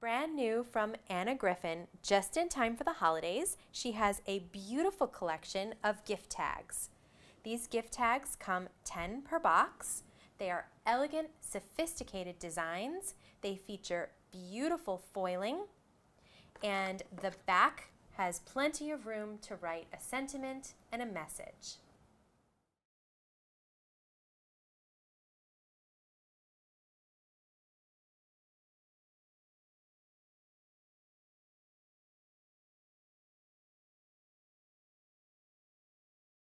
Brand new from Anna Griffin, just in time for the holidays. She has a beautiful collection of gift tags. These gift tags come 10 per box. They are elegant, sophisticated designs. They feature beautiful foiling, and the back has plenty of room to write a sentiment and a message.